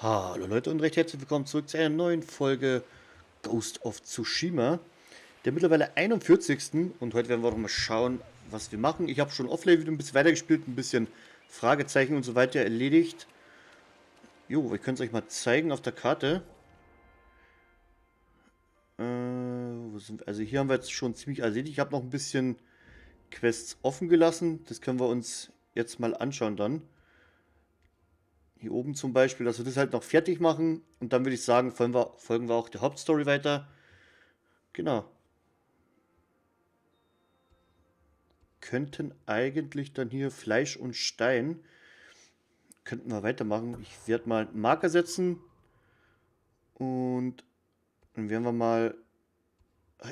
Hallo Leute und recht herzlich willkommen zurück zu einer neuen Folge Ghost of Tsushima, der mittlerweile 41. Und heute werden wir auch mal schauen, was wir machen. Ich habe schon offline wieder ein bisschen weitergespielt, ein bisschen Fragezeichen und so weiter erledigt. Jo, wir können es euch mal zeigen auf der Karte. Wo sind wir? Also hier haben wir jetzt schon ziemlich erledigt. Ich habe noch ein bisschen Quests offen gelassen. Das können wir uns jetzt mal anschauen dann. Hier oben zum Beispiel, dass wir das halt noch fertig machen. Und dann würde ich sagen, folgen wir auch der Hauptstory weiter. Genau. Könnten eigentlich dann hier Fleisch und Stein. Könnten wir weitermachen. Ich werde mal einen Marker setzen. Und dann werden wir mal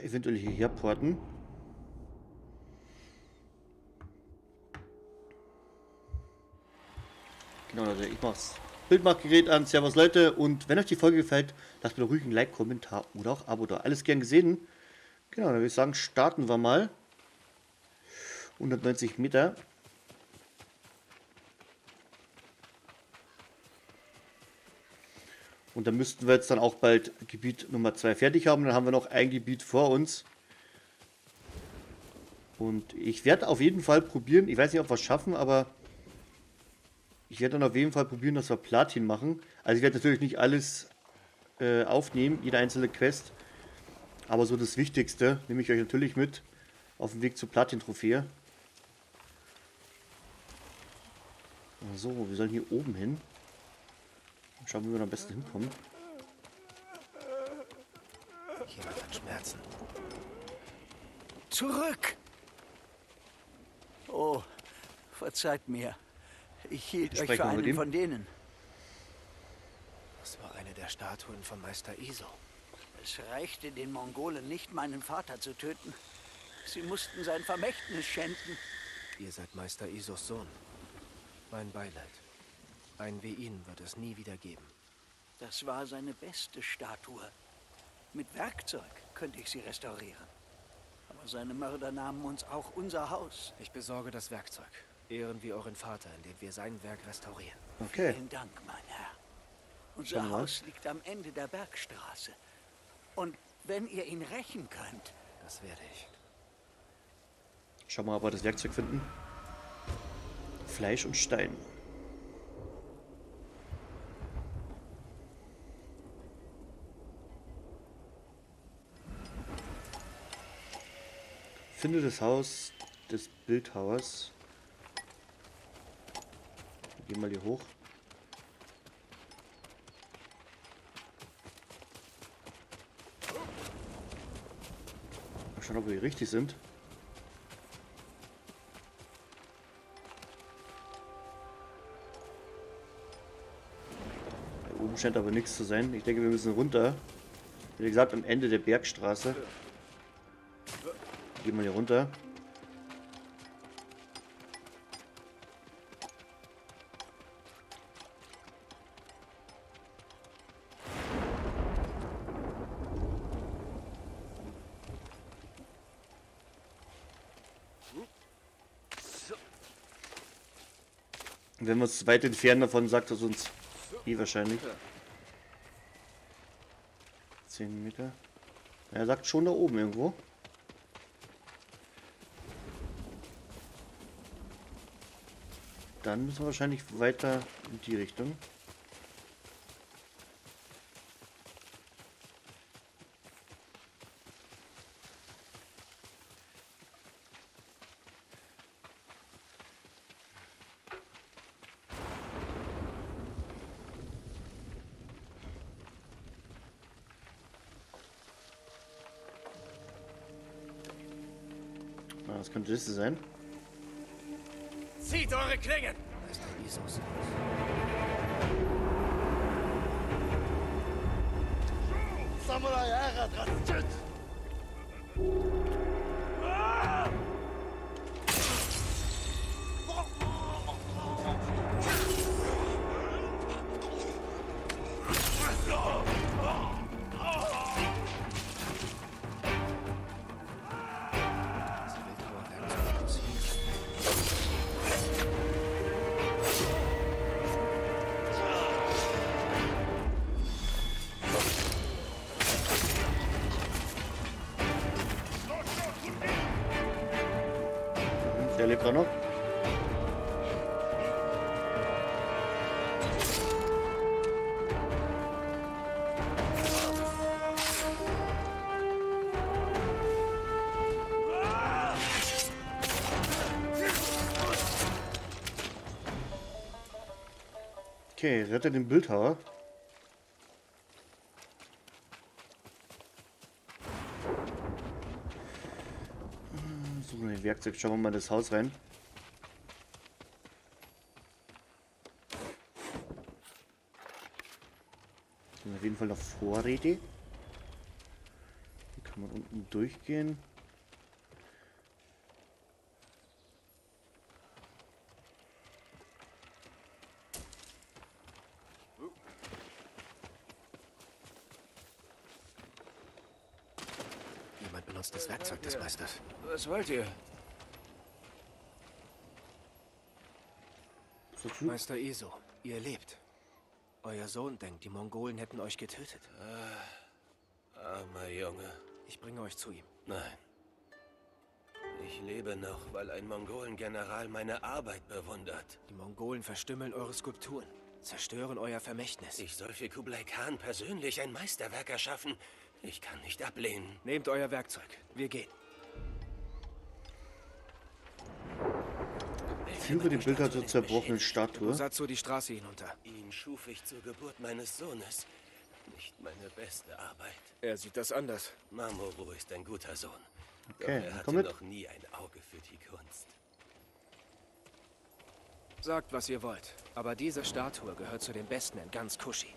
eventuell hierher porten. Genau, Leute, ich mach's. Bildmachgerät an. Servus, Leute. Und wenn euch die Folge gefällt, lasst mir doch ruhig ein Like, Kommentar oder auch Abo da. Alles gern gesehen. Genau, dann würde ich sagen, starten wir mal. 190 Meter. Und dann müssten wir jetzt dann auch bald Gebiet Nummer 2 fertig haben. Dann haben wir noch ein Gebiet vor uns. Und ich werde auf jeden Fall probieren. Ich weiß nicht, ob wir es schaffen, aber ich werde dann auf jeden Fall probieren, dass wir Platin machen. Also ich werde natürlich nicht alles aufnehmen, jede einzelne Quest. Aber so das Wichtigste nehme ich euch natürlich mit auf dem Weg zur Platin-Trophäe. So, wir sollen hier oben hin. Schauen wir, wie wir am besten hinkommen. Jemand hat Schmerzen. Zurück! Oh, verzeiht mir. Ich hielt euch für einen von denen. Das war eine der Statuen von Meister Iso. Es reichte den Mongolen nicht, meinen Vater zu töten. Sie mussten sein Vermächtnis schänden. Ihr seid Meister Isos Sohn. Mein Beileid. Einen wie ihn wird es nie wieder geben. Das war seine beste Statue. Mit Werkzeug könnte ich sie restaurieren. Aber seine Mörder nahmen uns auch unser Haus. Ich besorge das Werkzeug. Ehren wir euren Vater, indem wir sein Werk restaurieren. Okay. Vielen Dank, mein Herr. Unser Haus liegt am Ende der Bergstraße. Und wenn ihr ihn rächen könnt... Das werde ich. Schau mal, ob wir das Werkzeug finden. Fleisch und Stein. Finde das Haus des Bildhauers. Gehen wir mal hier hoch. Mal schauen, ob wir hier richtig sind. Da oben scheint aber nichts zu sein. Ich denke, wir müssen runter. Wie gesagt, am Ende der Bergstraße. Gehen wir hier runter. Wenn wir uns weit entfernen davon, sagt es uns eh wahrscheinlich. 10 Meter. Er sagt schon da oben irgendwo. Dann müssen wir wahrscheinlich weiter in die Richtung. Das könnte das sein. Zieht eure Klingen! Meister Isos. Samurai Herr Drastit! Er lebt da noch. Okay, rette den Bildhauer. Suchen wir den Werkzeug, schauen wir mal in das Haus rein. Das ist auf jeden Fall noch Vorräte. Hier kann man unten durchgehen. Das Werkzeug des Meisters. Was wollt ihr? Meister Iso, ihr lebt. Euer Sohn denkt, die Mongolen hätten euch getötet. Armer Junge. Ich bringe euch zu ihm. Nein. Ich lebe noch, weil ein Mongolen-General meine Arbeit bewundert. Die Mongolen verstümmeln eure Skulpturen, zerstören euer Vermächtnis. Ich soll für Kublai Khan persönlich ein Meisterwerk erschaffen. Ich kann nicht ablehnen. Nehmt euer Werkzeug. Wir gehen. Führe die Bilder zur zerbrochenen Statue. Satsu die Straße hinunter. Ihn schuf ich zur Geburt meines Sohnes. Nicht meine beste Arbeit. Er sieht das anders. Mamoru ist ein guter Sohn. Okay, er hatte noch nie ein Auge für die Kunst. Sagt, was ihr wollt. Aber diese Statue gehört zu den Besten in ganz Kushi.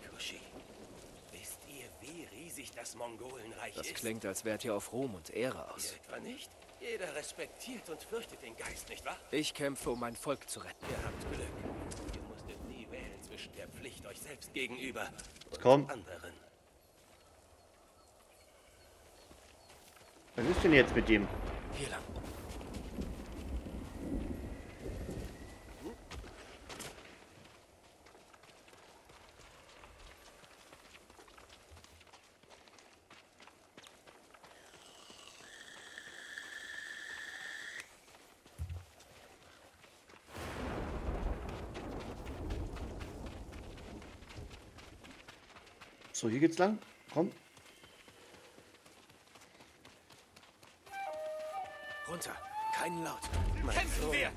Das Mongolenreich ist. Das klingt, als wärt ihr auf Ruhm und Ehre aus. Etwa nicht? Jeder respektiert und fürchtet den Geist, nicht wahr? Ich kämpfe, um mein Volk zu retten. Ihr habt Glück. Ihr musstet nie wählen zwischen der Pflicht euch selbst gegenüber und anderen. Was ist denn jetzt mit ihm? Hier lang. So, hier geht's lang. Komm. Runter. Keinen Laut. Kämpfen wir!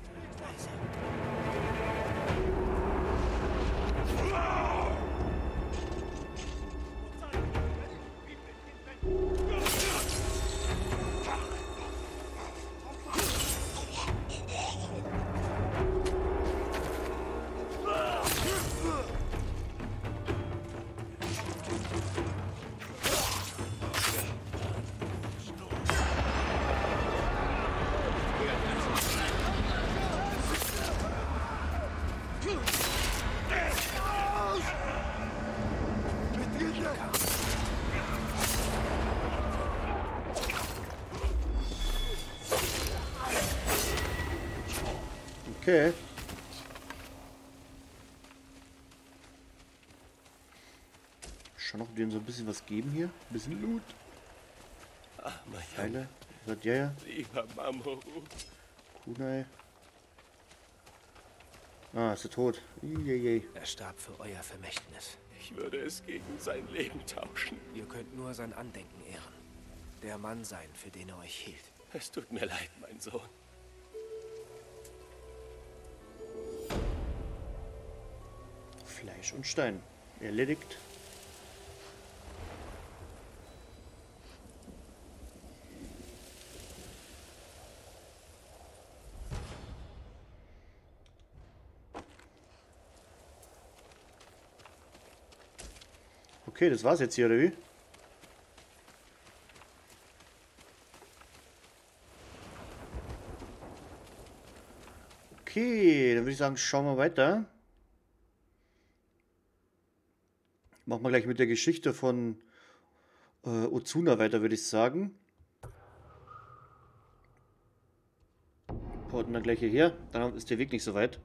Okay. Schon noch denen so ein bisschen was geben hier. Ein bisschen Loot. Ach, meine Teile. Lieber Mamoru. Kunai. Ah, ist er tot. Er starb für euer Vermächtnis. Ich würde es gegen sein Leben tauschen. Ihr könnt nur sein Andenken ehren. Der Mann sein, für den er euch hielt. Es tut mir leid, mein Sohn. Fleisch und Stein. Erledigt. Okay, das war's jetzt hier, oder wie? Okay, dann würde ich sagen, schauen wir weiter. Machen wir gleich mit der Geschichte von Otsuna weiter, würde ich sagen. Porten dann gleich hierher, dann ist der Weg nicht so weit.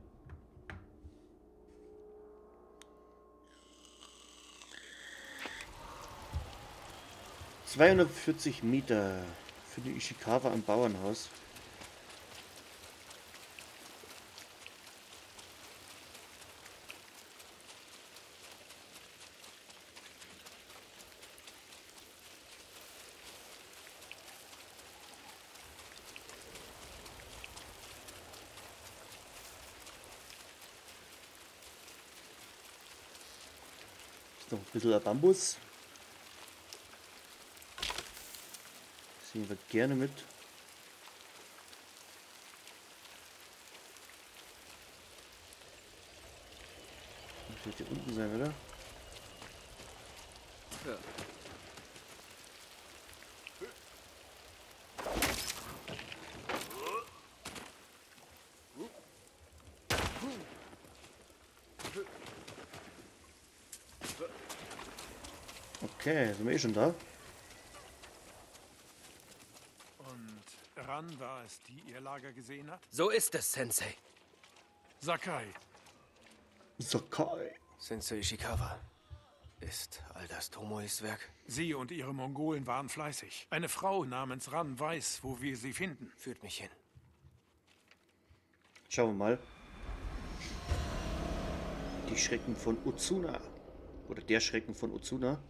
...240 Meter für die Ishikawa am Bauernhaus. noch ein bisschen Bambus. Das nehmen wir gerne mit. Das wird hier unten sein, oder? Ja. Okay, sind wir eh schon da. Und Ran war es, die ihr Lager gesehen hat? So ist es, Sensei. Sakai. Sensei Ishikawa. Ist all das Tomoes Werk? Sie und ihre Mongolen waren fleißig. Eine Frau namens Ran weiß, wo wir sie finden. Führt mich hin. Schauen wir mal. Die Schrecken von Otsuna. Oder der Schrecken von Otsuna.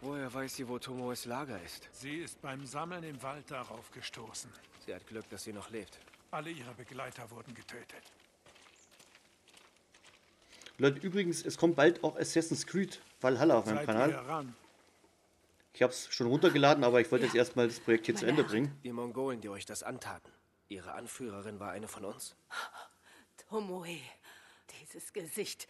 Woher weiß sie, wo Tomoes Lager ist? Sie ist beim Sammeln im Wald darauf gestoßen. Sie hat Glück, dass sie noch lebt. Alle ihre Begleiter wurden getötet. Leute, übrigens, es kommt bald auch Assassin's Creed Valhalla auf meinem Kanal. Ich habe es schon runtergeladen, aber ich wollte jetzt erstmal das Projekt hier zu Ende bringen. Die Mongolen, die euch das antaten. Ihre Anführerin war eine von uns. Tomoe, dieses Gesicht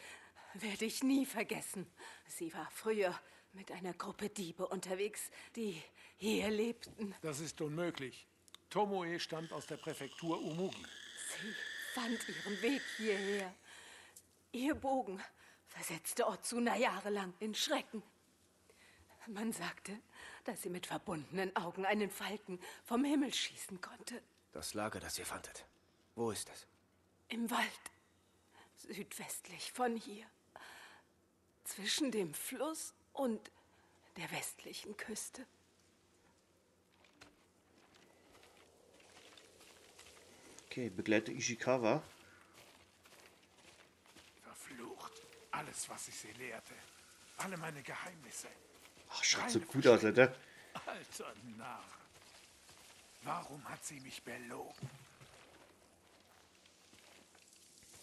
werde ich nie vergessen. Sie war früher mit einer Gruppe Diebe unterwegs, die hier lebten. Das ist unmöglich. Tomoe stammt aus der Präfektur Umugi. Sie fand ihren Weg hierher. Ihr Bogen versetzte Otsuna jahrelang in Schrecken. Man sagte, dass sie mit verbundenen Augen einen Falken vom Himmel schießen konnte. Das Lager, das ihr fandet, wo ist es? Im Wald, südwestlich von hier. Zwischen dem Fluss und der westlichen Küste. Okay, begleite Ishikawa. Verflucht. Alles, was ich sie lehrte. Alle meine Geheimnisse. Ach, schaut so gut aus, Alter. Alter Narr. Warum hat sie mich belogen?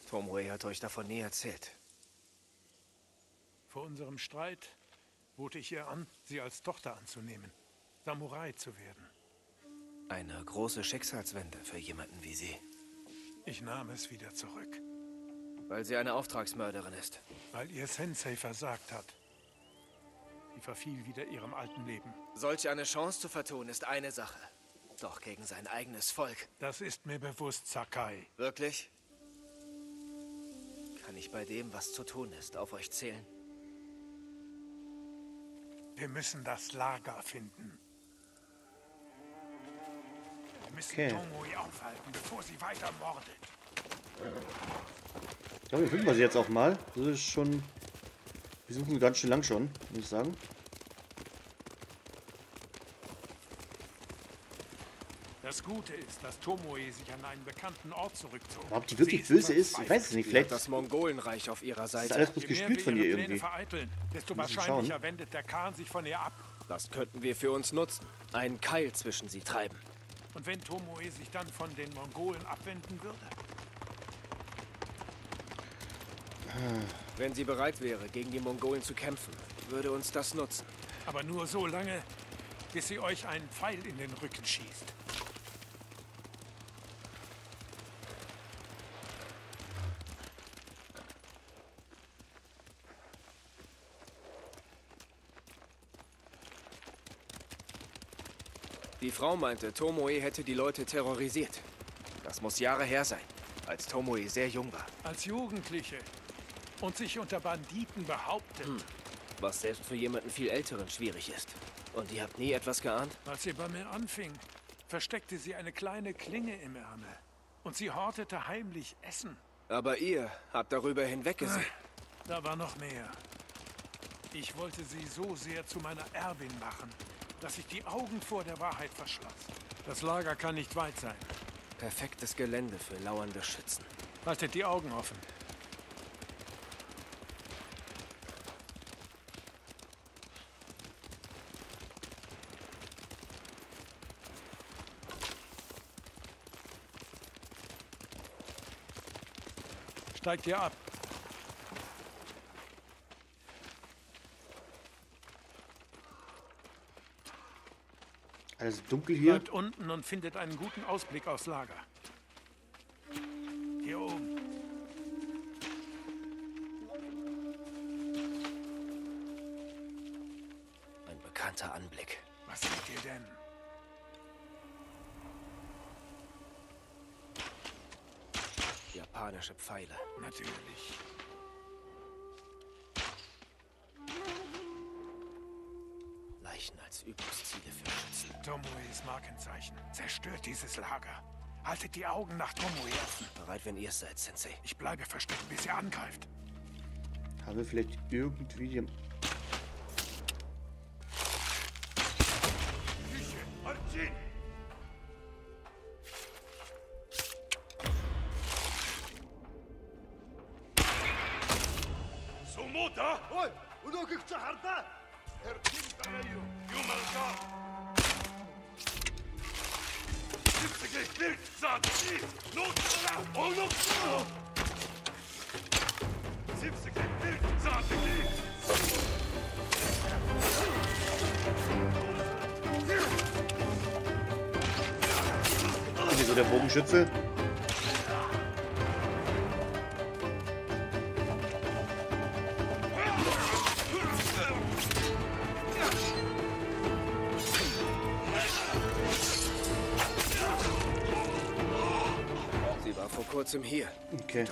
Tomoe hat euch davon nie erzählt. Vor unserem Streit bot ich ihr an, sie als Tochter anzunehmen, Samurai zu werden. Eine große Schicksalswende für jemanden wie sie. Ich nahm es wieder zurück. Weil sie eine Auftragsmörderin ist. Weil ihr Sensei versagt hat. Sie verfiel wieder ihrem alten Leben. Solch eine Chance zu vertun ist eine Sache. Doch gegen sein eigenes Volk. Das ist mir bewusst, Sakai. Wirklich? Kann ich bei dem, was zu tun ist, auf euch zählen? Wir müssen das Lager finden. Wir müssen Tomoe aufhalten, bevor sie weiter mordet. Ich glaube, wir finden wir sie jetzt auch mal. Das ist schon... Wir suchen ganz schön lang schon, muss ich sagen. Das Gute ist, dass Tomoe sich an einen bekannten Ort zurückzog. Ob die wirklich böse ist, ich weiß es nicht. Vielleicht das Mongolenreich auf ihrer Seite. Das ist alles bloß gespielt von ihr irgendwie. Desto wahrscheinlicher wendet der Khan sich von ihr ab. Das könnten wir für uns nutzen. Einen Keil zwischen sie treiben. Und wenn Tomoe sich dann von den Mongolen abwenden würde? Wenn sie bereit wäre, gegen die Mongolen zu kämpfen, würde uns das nutzen. Aber nur so lange, bis sie euch einen Pfeil in den Rücken schießt. Die Frau meinte, Tomoe hätte die Leute terrorisiert. Das muss Jahre her sein, als Tomoe sehr jung war. Als Jugendliche und sich unter Banditen behauptet. Was selbst für jemanden viel Älteren schwierig ist. Und ihr habt nie etwas geahnt? Als sie bei mir anfing, versteckte sie eine kleine Klinge im Ärmel. Und sie hortete heimlich Essen. Aber ihr habt darüber hinweggesehen. Da war noch mehr. Ich wollte sie so sehr zu meiner Erbin machen, dass ich die Augen vor der Wahrheit verschloss. Das Lager kann nicht weit sein. Perfektes Gelände für lauernde Schützen. Haltet die Augen offen. steigt hier ab. Alles dunkel hier. Bleibt unten und findet einen guten Ausblick aufs Lager. Hier oben. Ein bekannter Anblick. Was seht ihr denn? Japanische Pfeile. Natürlich. Leichen als Übungsziele für Schützen. Tomoes Markenzeichen. Zerstört dieses Lager. Haltet die Augen nach Tomoe offen. Bereit, wenn ihr es seid, Sensei. Ich bleibe versteckt, bis ihr angreift. Haben wir vielleicht irgendwie den... So der Bogenschütze. Sie war vor kurzem hier. Okay.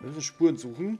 Wir müssen Spuren suchen.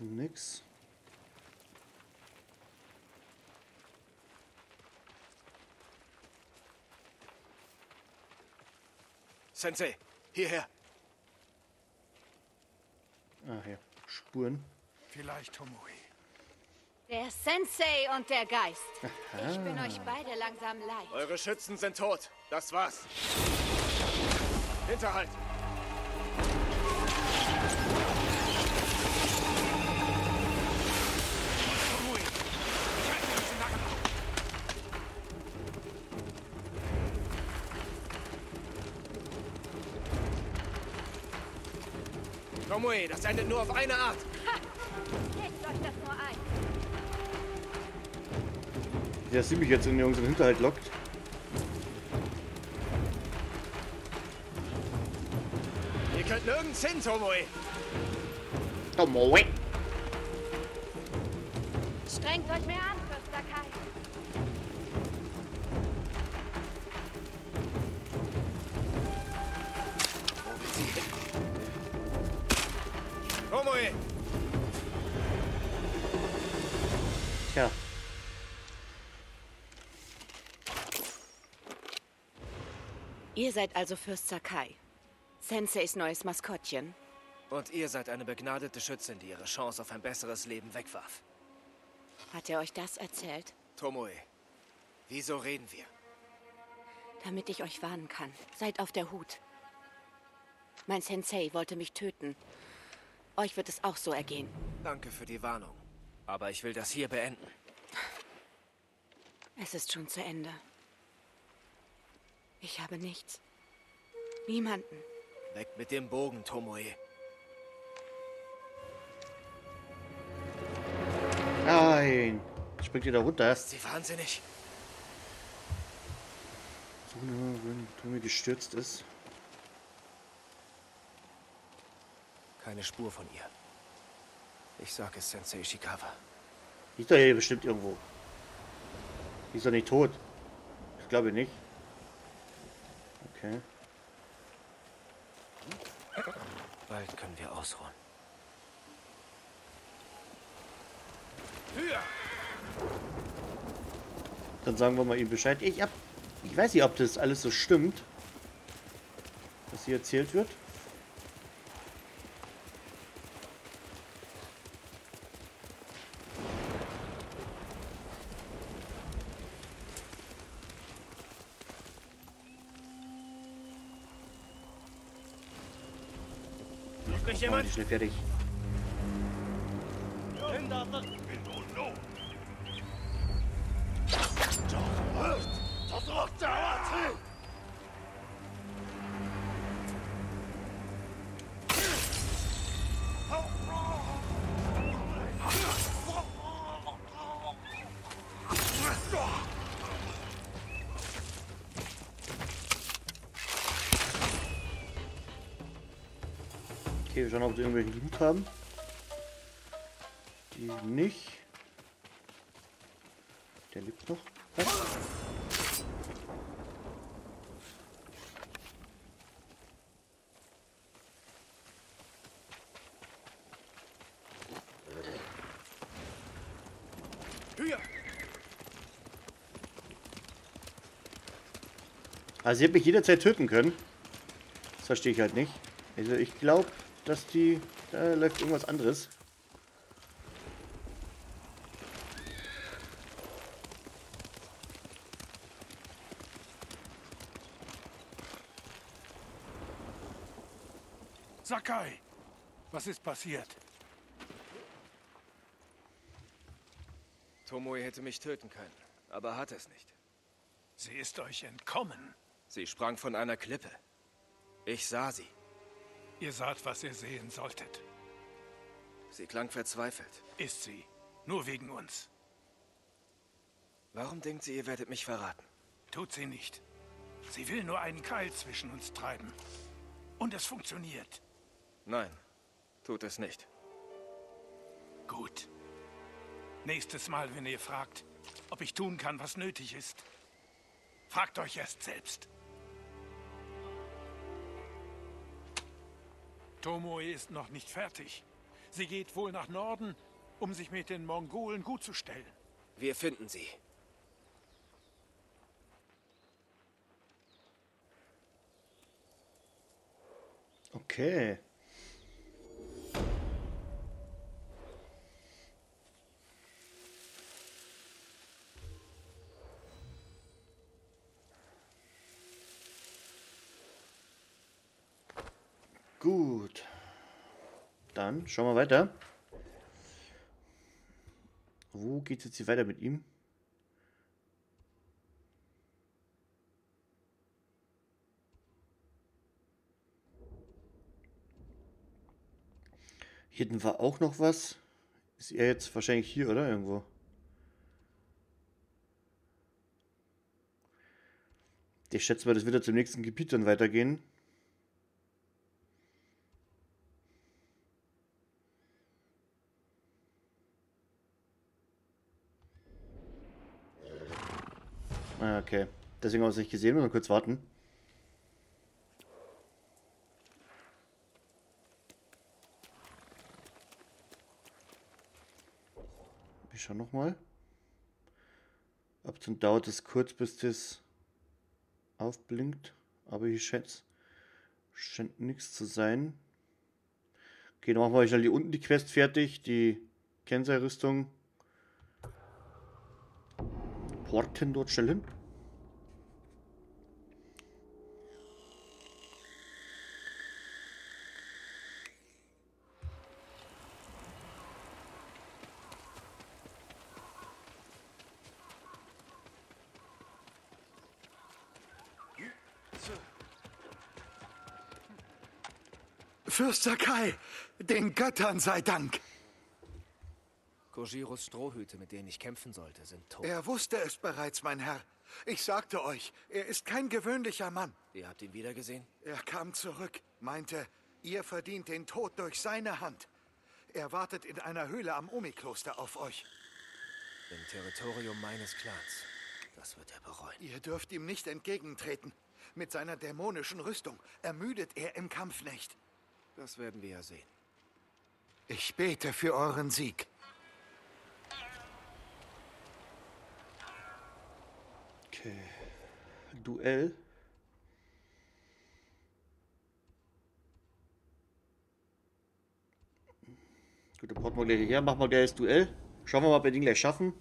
Nix. Sensei, hierher. Ah, ja. Spuren. Vielleicht Tomoe. Der Sensei und der Geist. Aha. Ich bin euch beide langsam leid. Eure Schützen sind tot. Das war's. Hinterhalt. Tomoe, das endet nur auf eine Art. Ha! Gebt euch das nur ein. Der sieht mich jetzt in unseren Hinterhalt lockt. Ihr könnt nirgends hin, Tomoe. Tomoe. Strengt euch mehr an, Fürst Sakai. Ja. Ihr seid also Fürst Sakai, Senseis neues Maskottchen. Und ihr seid eine begnadete Schützin, die ihre Chance auf ein besseres Leben wegwarf. Hat er euch das erzählt? Tomoe, wieso reden wir? Damit ich euch warnen kann. Seid auf der Hut. Mein Sensei wollte mich töten. Euch wird es auch so ergehen. Danke für die Warnung. Aber ich will das hier beenden. Es ist schon zu Ende. Ich habe nichts. Niemanden. Weg mit dem Bogen, Tomoe. Nein. Springt ihr da runter? Ist sie wahnsinnig? So, wenn Tomoe gestürzt ist. Keine Spur von ihr. Ich sage es, Sensei Ishikawa. Liegt er hier bestimmt irgendwo. Ist er nicht tot? Ich glaube nicht. Okay. Bald können wir ausruhen. dafür. Dann sagen wir mal ihm Bescheid. Ich weiß nicht, ob das alles so stimmt, was hier erzählt wird. Oh, die schnell fertig. Wir schauen, ob sie irgendwelchen Loot haben. Die nicht. Der lebt noch. Was? Also sie hätte mich jederzeit töten können. Das verstehe ich halt nicht. Also ich glaube, dass die... Da läuft irgendwas anderes. Sakai! Was ist passiert? Tomoe hätte mich töten können, aber hat es nicht. Sie ist euch entkommen. Sie sprang von einer Klippe. Ich sah sie. Ihr saht, was ihr sehen solltet. Sie klang verzweifelt. Ist sie. Nur wegen uns. Warum denkt sie, ihr werdet mich verraten? Tut sie nicht. Sie will nur einen Keil zwischen uns treiben. Und es funktioniert. Nein, tut es nicht. Gut. Nächstes Mal, wenn ihr fragt, ob ich tun kann, was nötig ist, fragt euch erst selbst. Tomoe ist noch nicht fertig. Sie geht wohl nach Norden, um sich mit den Mongolen gutzustellen. Wir finden sie. Okay. Gut, dann schauen wir weiter. Wo geht es jetzt hier weiter mit ihm? Hier hinten war auch noch was. Ist er jetzt wahrscheinlich hier, oder? Irgendwo. Ich schätze mal, das wird ja zum nächsten Gebiet dann weitergehen. Okay, deswegen haben wir es nicht gesehen, müssen wir kurz warten. Ich schaue nochmal. Ab und zu dauert es kurz, bis das aufblinkt. Aber hier scheint nichts zu sein. Okay, dann machen wir schnell hier unten die Quest fertig. Die Kensei-Rüstung. Porten dort schnell hin. Fürst Sakai, den Göttern sei Dank. Kojiros Strohhüte, mit denen ich kämpfen sollte, sind tot. Er wusste es bereits, mein Herr. Ich sagte euch, er ist kein gewöhnlicher Mann. Ihr habt ihn wiedergesehen? Er kam zurück, meinte, ihr verdient den Tod durch seine Hand. Er wartet in einer Höhle am Omi-Kloster auf euch. Im Territorium meines Clans. Das wird er bereuen. Ihr dürft ihm nicht entgegentreten. Mit seiner dämonischen Rüstung ermüdet er im Kampf nicht. Das werden wir ja sehen. Ich bete für euren Sieg. Okay. Duell. Gute Portemonnaie her, machen wir gleich das Duell. Schauen wir mal, ob wir den gleich schaffen.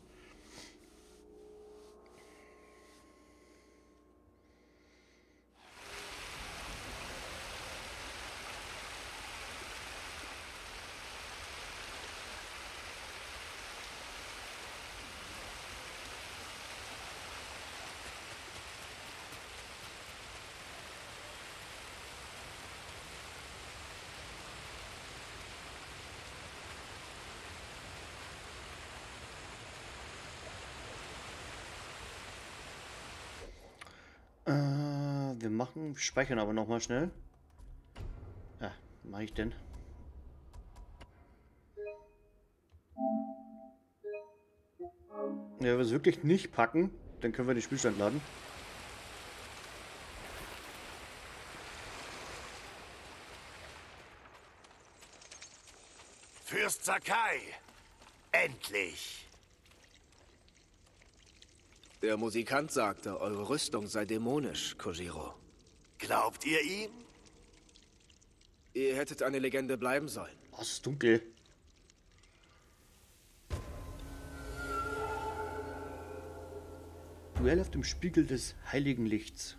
Wir machen, wir speichern aber nochmal schnell. Ja, mache ich denn? Ja, wenn wir es wirklich nicht packen, dann können wir den Spielstand laden. Fürst Sakai! Endlich! Der Musikant sagte, eure Rüstung sei dämonisch, Kojiro. Glaubt ihr ihm? Ihr hättet eine Legende bleiben sollen. Oh, es ist dunkel. Duell auf dem Spiegel des heiligen Lichts.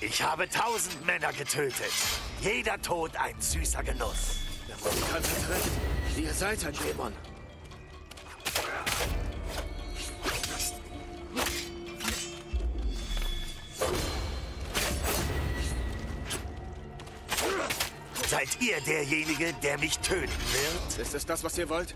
Ich habe 1000 Männer getötet. Jeder Tod ein süßer Genuss. Der Musikant ist drin. Ihr seid ein Dämon. Seid ihr derjenige, der mich töten wird? Ist es das, was ihr wollt?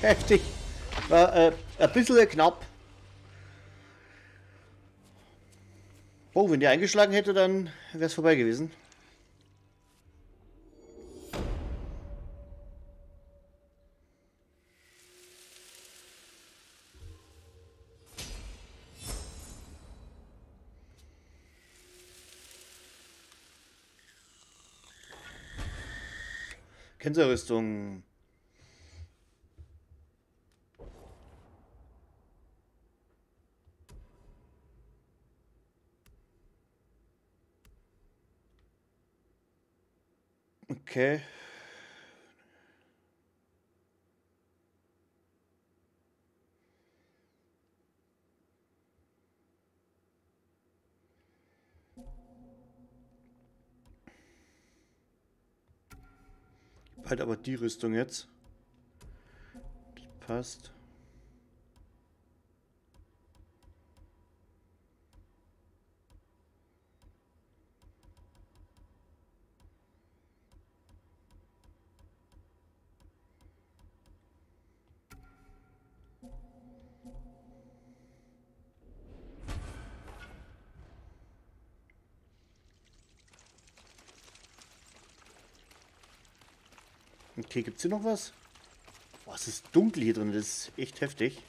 Heftig. War ein bisschen knapp. Oh, wenn der eingeschlagen hätte, dann wäre es vorbei gewesen. Kenzerrüstung. Okay. Halt aber die Rüstung jetzt. Die passt. Okay, gibt es hier noch was? Boah, es ist dunkel hier drin, das ist echt heftig.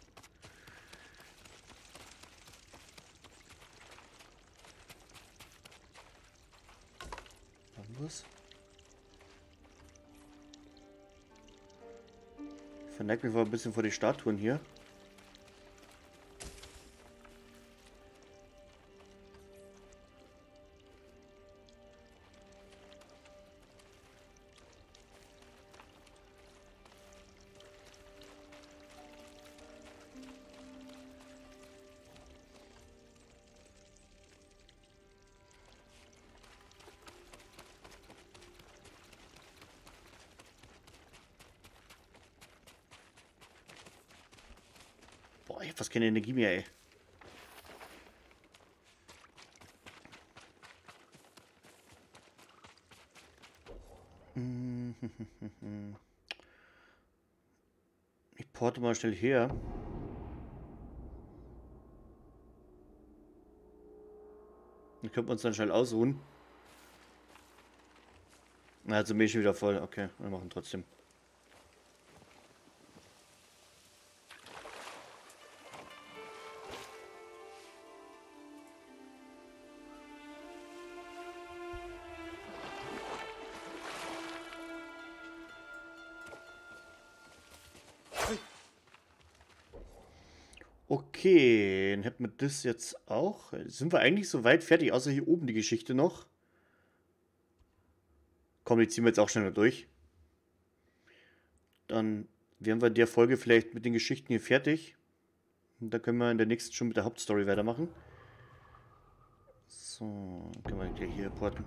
Schönes. Ich verneig mich mal ein bisschen vor die Statuen hier. Boah, ich hab fast keine Energie mehr, ey. Ich porte mal schnell her. Dann können wir uns dann schnell ausruhen. Also bin ich schon wieder voll. Okay, wir machen trotzdem. Okay, dann hätten wir das jetzt auch. Sind wir eigentlich so weit fertig, außer hier oben die Geschichte noch. Komm, die ziehen wir jetzt auch schneller durch. Dann wären wir in der Folge vielleicht mit den Geschichten hier fertig. Und dann können wir in der nächsten schon mit der Hauptstory weitermachen. So, können wir gleich hier porten.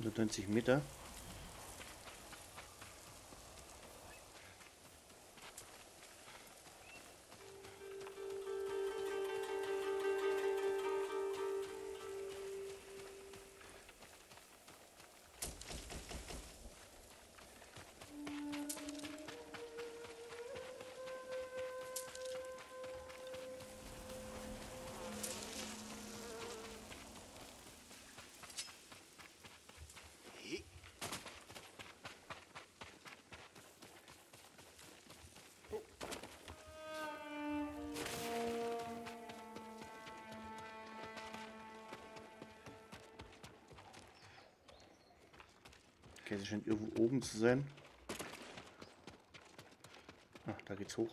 So 90 Meter. Okay, sie scheint irgendwo oben zu sein. Ach, da geht's hoch.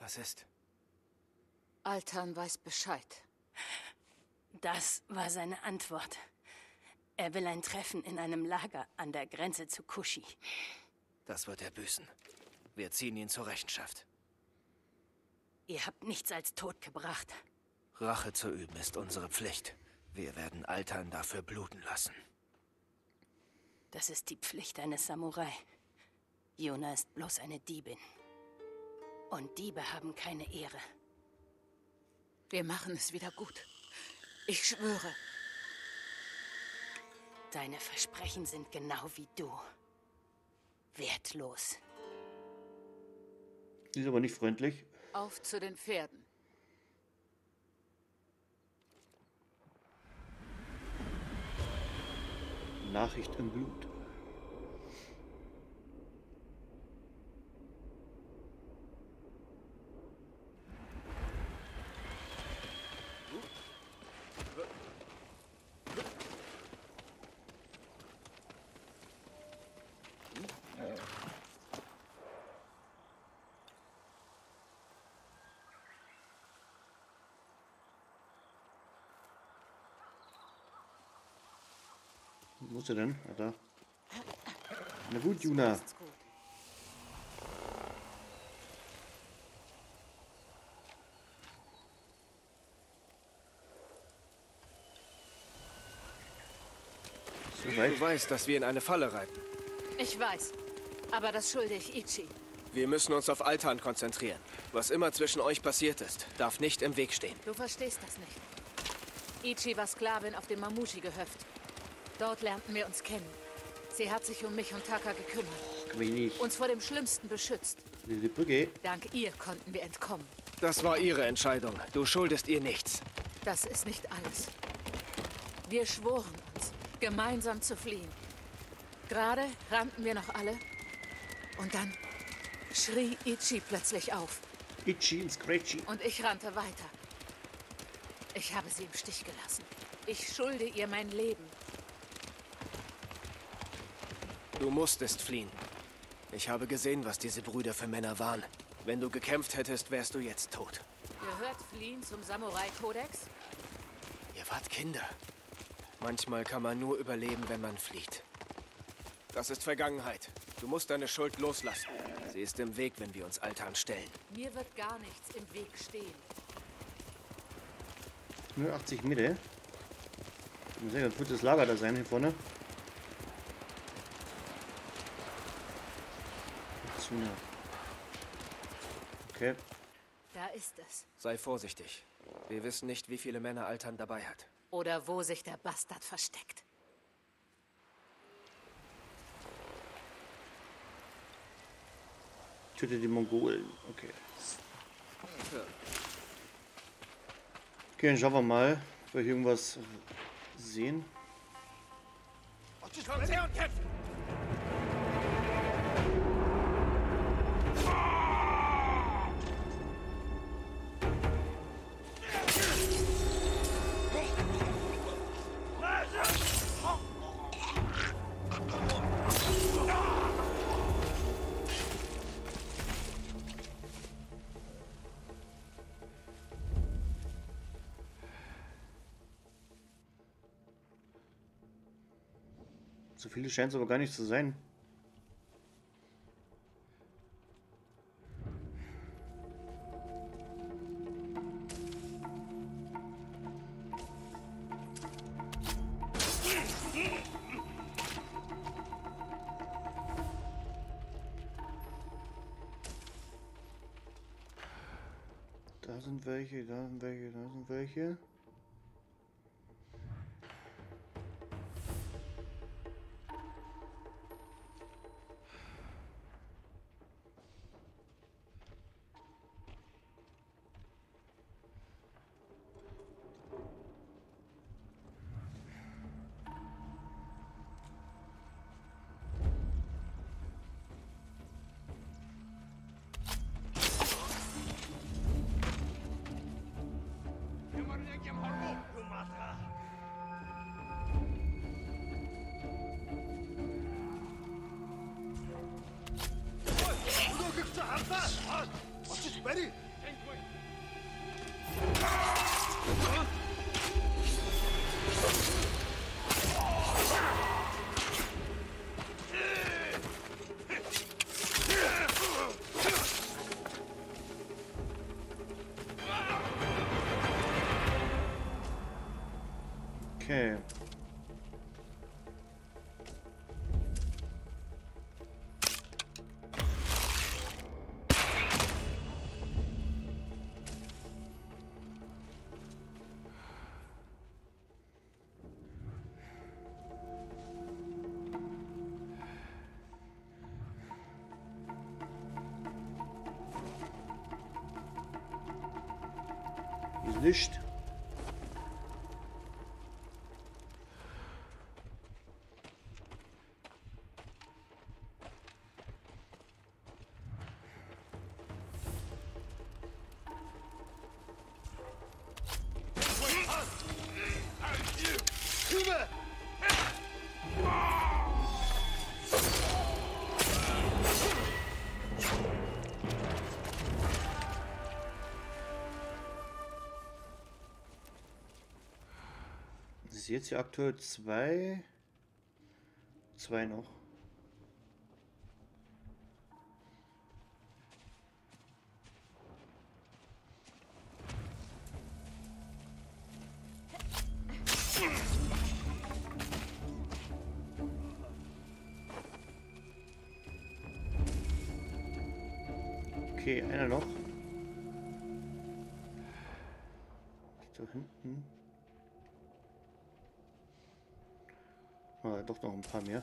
Was ist? Altan weiß Bescheid. Das war seine Antwort. Er will ein Treffen in einem Lager an der Grenze zu Kushi. Das wird er büßen. Wir ziehen ihn zur Rechenschaft. Ihr habt nichts als Tod gebracht. Rache zu üben ist unsere Pflicht. Wir werden Altan dafür bluten lassen. Das ist die Pflicht eines Samurai. Yuna ist bloß eine Diebin. Und Diebe haben keine Ehre. Wir machen es wieder gut. Ich schwöre. Deine Versprechen sind genau wie du. Wertlos. Die ist aber nicht freundlich. Auf zu den Pferden. Nachricht im Blut. Wo ist er denn? Alter. Na gut, Yuna. Du weißt, dass wir in eine Falle reiten. Ich weiß, aber das schulde ich Ichi. Wir müssen uns auf Altan konzentrieren. Was immer zwischen euch passiert ist, darf nicht im Weg stehen. Du verstehst das nicht. Ichi war Sklavin auf dem Mamushi-Gehöft. Dort lernten wir uns kennen. Sie hat sich um mich und Taka gekümmert. Uns vor dem Schlimmsten beschützt. Diese Brücke. Dank ihr konnten wir entkommen. Das war ihre Entscheidung. Du schuldest ihr nichts. Das ist nicht alles. Wir schworen uns, gemeinsam zu fliehen. Gerade rannten wir noch alle. Und dann schrie Ichi plötzlich auf. Ichi und Scratchy. Und ich rannte weiter. Ich habe sie im Stich gelassen. Ich schulde ihr mein Leben. Du musstest fliehen. Ich habe gesehen, was diese Brüder für Männer waren. Wenn du gekämpft hättest, wärst du jetzt tot. Gehört Fliehen zum Samurai-Kodex? Ihr wart Kinder. Manchmal kann man nur überleben, wenn man flieht. Das ist Vergangenheit. Du musst deine Schuld loslassen. Sie ist im Weg, wenn wir uns Altan stellen. Mir wird gar nichts im Weg stehen. Nur 80 Mitte. Muss ja ein gutes Lager da sein hier vorne. Otsuna. Okay. Da ist es. Sei vorsichtig. Wir wissen nicht, wie viele Männer Altan dabei hat. Oder wo sich der Bastard versteckt. Töte die Mongolen. Okay. Okay, dann schauen wir mal, ob wir hier irgendwas sehen. So viele scheint es aber gar nicht zu sein. Da sind welche, da sind welche, da sind welche. Okay. Ist nicht. Jetzt hier aktuell zwei noch. Okay, einer noch. Da hinten. Ah, doch noch ein paar mehr.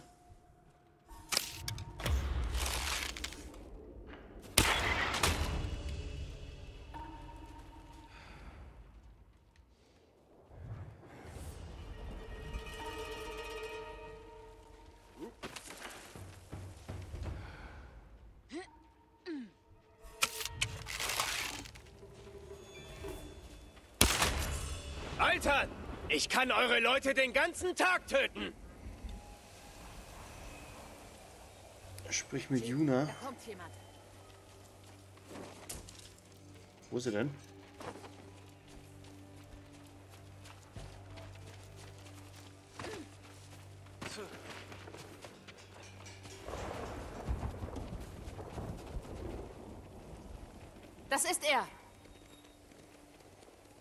Altan! Ich kann eure Leute den ganzen Tag töten! Sprich mit Yuna. Da kommt jemand. Wo ist sie denn? Das ist er!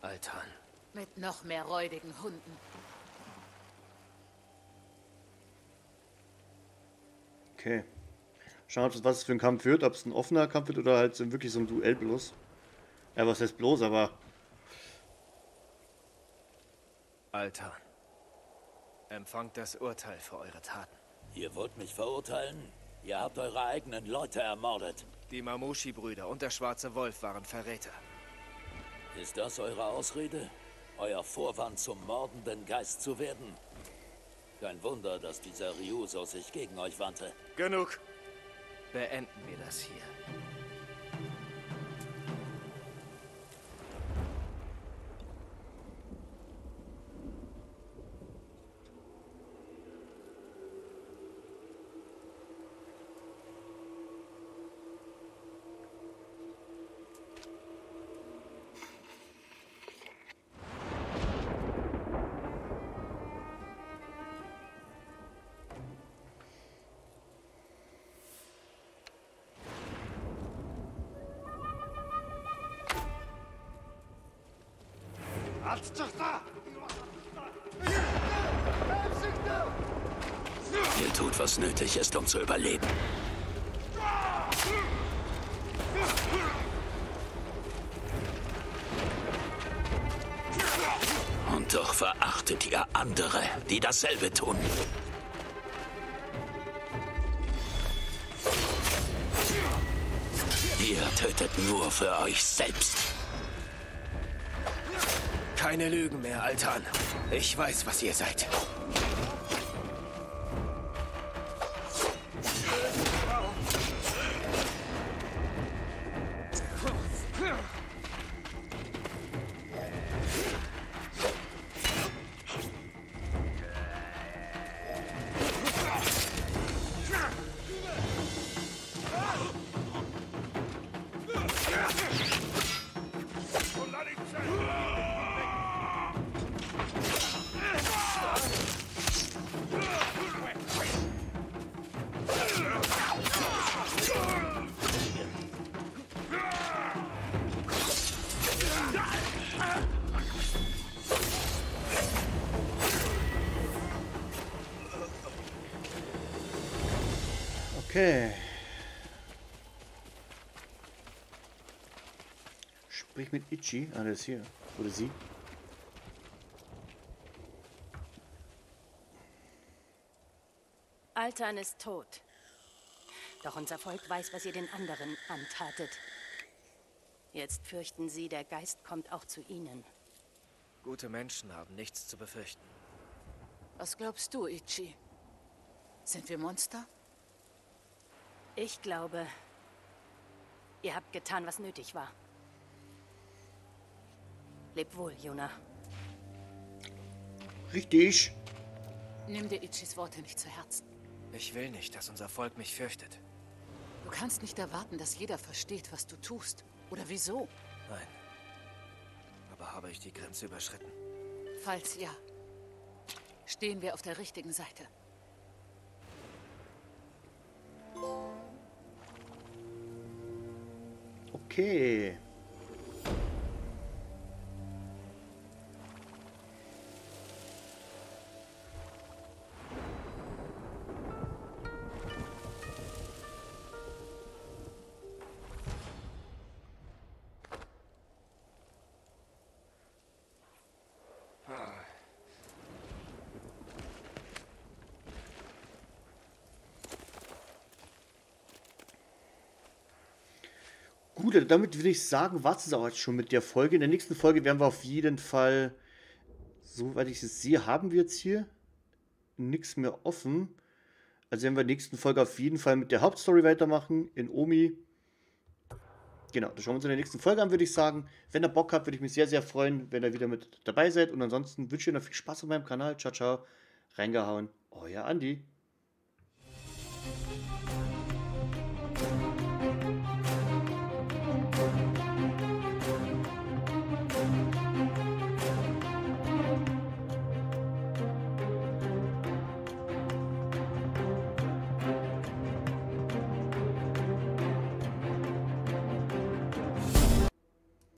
Altan. Mit noch mehr räudigen Hunden. Okay. Schauen, was es für ein Kampf wird, ob es ein offener Kampf wird oder halt wirklich so ein Duell bloß. Ja, was heißt bloß, aber... Altan, empfangt das Urteil für eure Taten. Ihr wollt mich verurteilen? Ihr habt eure eigenen Leute ermordet. Die Mamushi-Brüder und der schwarze Wolf waren Verräter. Ist das eure Ausrede? Euer Vorwand, zum mordenden Geist zu werden? Kein Wunder, dass dieser Ryuso sich gegen euch wandte. Genug! Beenden wir das hier. Ihr tut, was nötig ist, um zu überleben. Und doch verachtet ihr andere, die dasselbe tun. Ihr tötet nur für euch selbst. Keine Lügen mehr, Altan. Ich weiß, was ihr seid. Okay. Sprich mit Ichi. Ah, der ist hier. Oder sie. Altan ist tot. Doch unser Volk weiß, was ihr den anderen antatet. Jetzt fürchten sie, der Geist kommt auch zu ihnen. Gute Menschen haben nichts zu befürchten. Was glaubst du, Ichi? Sind wir Monster? Ich glaube, ihr habt getan, was nötig war. Leb wohl, Yuna. Richtig. Nimm dir Ichis Worte nicht zu Herzen. Ich will nicht, dass unser Volk mich fürchtet. Du kannst nicht erwarten, dass jeder versteht, was du tust. Oder wieso? Nein. Aber habe ich die Grenze überschritten? Falls ja, stehen wir auf der richtigen Seite. Okay. Gut, also damit würde ich sagen, war es auch jetzt schon mit der Folge. In der nächsten Folge werden wir auf jeden Fall, soweit ich es sehe, haben wir jetzt hier nichts mehr offen. Also werden wir in der nächsten Folge auf jeden Fall mit der Hauptstory weitermachen, in Omi. Genau, das schauen wir uns in der nächsten Folge an, würde ich sagen. Wenn ihr Bock habt, würde ich mich sehr, sehr freuen, wenn ihr wieder mit dabei seid. Und ansonsten wünsche ich euch noch viel Spaß auf meinem Kanal. Ciao, ciao. Reingehauen. Euer Andi.